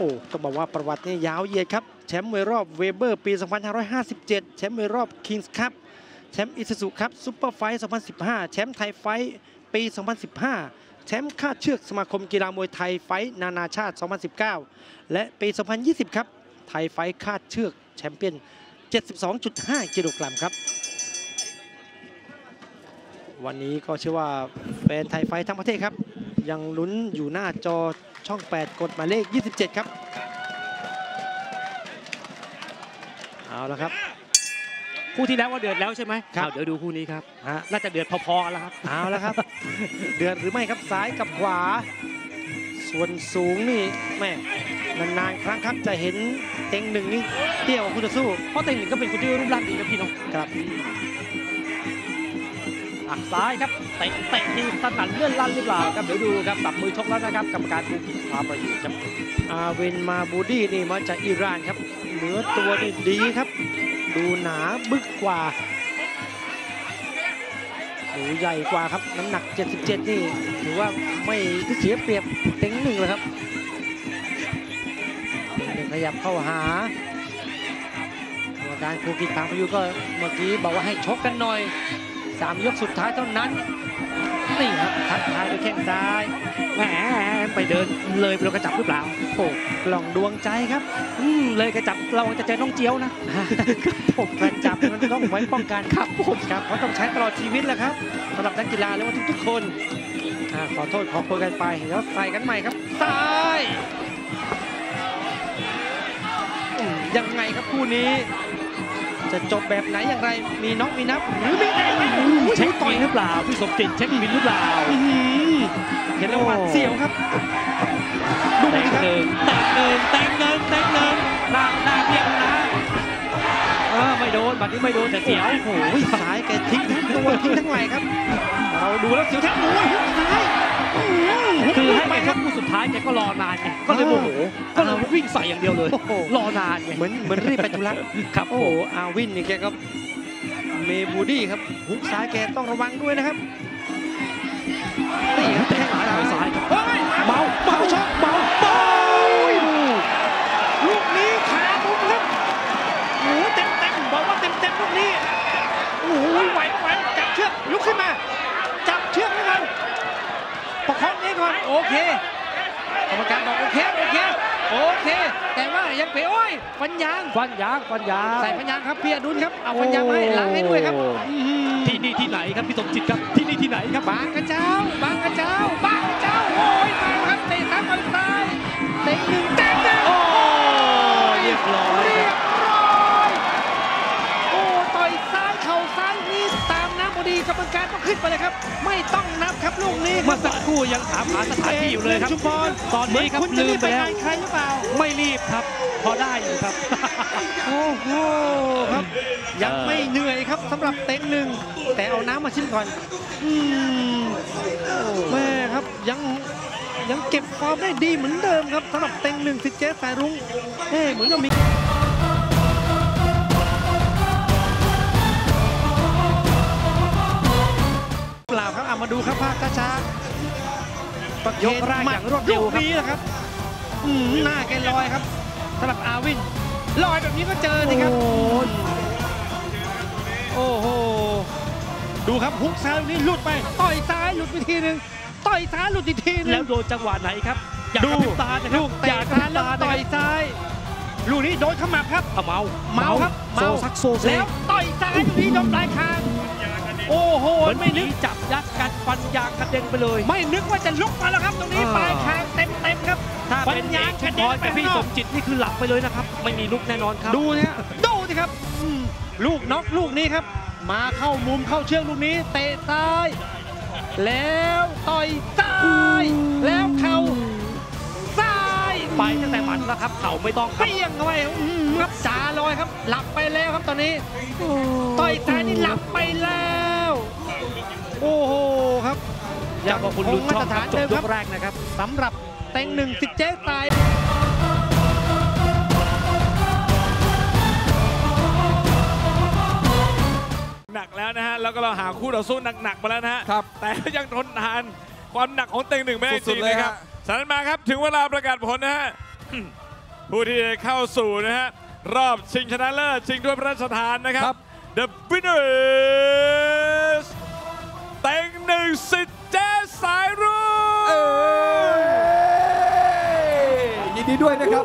โอ้ต้องบอกว่าประวัตินี่ยาวเหยียดครับแชมป์มวยรอบเวเบอร์ปี2557แชมป์มวยรอบคิงส์คัพแชมป์อิซูซุคัพซุปเปอร์ไฟท์2015แชมป์ไทยไฟท์ปี2015แชมป์คาดเชือกสมาคมกีฬามวยไทยไฟท์นานาชาติ2019และปี2020ครับไทยไฟท์คาดเชือกแชมเปี้ยน 72.5 กิโลกรัมครับวันนี้ก็เชื่อว่าแฟนไทยไฟท์ทั้งประเทศครับยังลุ้นอยู่หน้าจอช่อง8กดหมายเลข27ครับเอาละครับคู่ที่แล้วว่าเดือดแล้วใช่ไหมครับเดี๋ยวดูคู่นี้ครับน่าจะเดือดพอๆแล้วครับเอาละครับเดือดหรือไม่ครับซ้ายกับขวาส่วนสูงนี่แม่นานๆครั้งครับจะเห็นเต็งหนึ่งนี่เตี้ยกว่าคู่ต่อสู้เพราะเต็งหนึ่งก็เป็นคนที่รูปร่างดีนะพี่น้องครับซ้ายครับเตะทีสนั่นเลื่อนลั่นหรือเปล่าครับเดี๋ยวดูครับสับมือชกแล้วนะครับกรรมการผู้พิจารณาประยุทธ์ครับอาเวนมาบูดี้นี่มาจากอิหร่านครับเนื้อตัวนี่ดีครับดูหนาบึกกว่าดูใหญ่กว่าครับน้ำหนัก77นี่ถือว่าไม่เสียเปรียบเต็งหนึ่งเลยครับขยับเข้าหาการผู้พิจารณาประยุทธ์ก็เมื่อกี้บอกว่าให้ชกกันหน่อย3 ยกสุดท้ายเท่านั้นนี่ครับทักทายด้วยแข้งซ้ายแหมไปเดินเลยไปโดนกระจับหรือเปล่าโอ้กล่องดวงใจครับเลยกระจับเราจะเจอน้องเจียวนะผมกระจับมันต้องไว้ป้องกันครับผมครับเพราะต้องใช้ตลอดชีวิตแล้วครับสำหรับนักกีฬาและทุกๆคนขอโทษขอโทษกันไปแล้วใส่กันใหม่ครับซ้ายยังไงครับคู่นี้จะจบแบบไหนอย่างไรมีน็อกมีนับหรือไม่ได้เช็คต่อยหรือเปล่าพี่สมจิตเช็คบินหรือเปล่าเห็นแล้วว่าเสียวครับดูดิครับแต่งเดินหน้าเพียงนะไม่โดนบัดนี้ไม่โดนแต่เสียวโอ้ยซ้ายแกทิ้งทั้งตัวทิ้งทั้งไหล่ครับเราดูแล้วเสียวแทบตัวซ้ายคือให้ไปครับคู่สุดท้ายแกก็รอนานไงก็เลยโมโหก็เลยวิ่งใส่อย่างเดียวเลยรอนานไงเหมือนรีบไปธุระครับโอ้โหอาวินนี่แกก็เมบูดี้ครับหุกซ้ายแกต้องระวังด้วยนะครับตีครับแทงหน้าซ้ายเฮ้ยเบาช็อตเบาลูกนี้ขาบุ้มครับโอ้เต็มบอกว่าเต็มลูกนี้โอ้ยไหวจับเชือกลุกขึ้นมาจับเชือกให้กันประคองนี้ก่อนโอเคกรรมการบอกโอเคแต่ว่ายังเป๋โอ้ยฟันยางใส่ฟันยางครับพี่อดุลครับเอาฟันยางให้ล้างให้ด้วยครับที่นี่ที่ไหนครับพี่สมจิตครับที่นี่ที่ไหนครับบางกระเจ้าโอ้ยมาครับเตะซ้ายกันซ้ายเตะหนึ่งเตะโอ้เรียบร้อยโอ้ต่อยซ้ายเข่าซ้ายนี่ตามน้ำพอดีกรรมการต้องขึ้นไปเลยครับไม่ต้องนับครับลูกนี้เมื่อสักครู่ยังถามหาสถานที่อยู่เลยครับตอนนี้ครับลืมไปแล้วไม่รีบครับพอได้อยู่ครับโอ้โหครับยังไม่เหนื่อยครับสำหรับเต็งหนึ่งแต่เอาน้ำมาชิมก่อนแม่ครับยังเก็บฟอร์มได้ดีเหมือนเดิมครับสำหรับเต็งหนึ่งสิทธิ์เจ๊สายรุ้งเหมือนกับมีเปล่าครับมาดูครับภาคช้ายกแรกอย่างรวดเร็วนี้นะครับหน้าแกลอยครับสำหรับอาวินลอยแบบนี้ก็เจอสิครับโอ้โหดูครับฮุกซ้ายนี้หลุดไปต่อยซ้ายหลุดไปทีนึงต่อยซ้ายหลุดอีกทีนึงแล้วโดนจังหวะไหนครับดูตาลูกอยากตาแล้วต่อยซ้ายลูกนี้โดนขมับครับเมาครับเมาซักโซแล้วต่อยซ้ายลูกนี้โดนปลายคางโอ้โหไม่นึกจับยัดกันฟันยางกระเด็นไปเลยไม่นึกว่าจะลุกมาแล้วครับตรงนี้ปลายคางเต็มครับถ้าเป็นยางกระเด็นไปพี่สมจิตนี่คือหลับไปเลยนะครับไม่มีลุกแน่นอนครับดูสิครับลูกน็อกลูกนี้ครับมาเข้ามุมเข้าเชือกลูกนี้เตะซ้ายแล้วต่อยซ้ายแล้วเข่าซ้ายไปตั้งแต่หมัดแล้วครับเข่าไม่ต้องเปี้ยงเข้าไปครับจ่าลอยครับหลับไปแล้วครับตอนนี้ต่อยซ้ายนี่หลับไปแล้วโอ้โหครับยังคงมาตรฐานเดิมครับแรกนะครับสำหรับเต็งหนึ่งสิทธิ์เจ๊สายหนักแล้วนะฮะแล้วก็เราหาคู่ต่อสู้หนักๆมาแล้วนะฮะแต่ยังทนทานความหนักของเต็งหนึ่งไม่ได้จริงเลยครับสารมาครับถึงเวลาประกาศผลนะฮะ ผู้ที่เข้าสู่นะฮะรอบชิงชนะเลิศชิงถ้วยพระราชทานนะครับ The winner is เต็งหนึ่งสิทธิ์เจ๊สายรุ้งยินดีด้วยนะครับ